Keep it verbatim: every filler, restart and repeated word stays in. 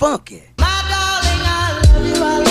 funk. My darling, I love you, I love you.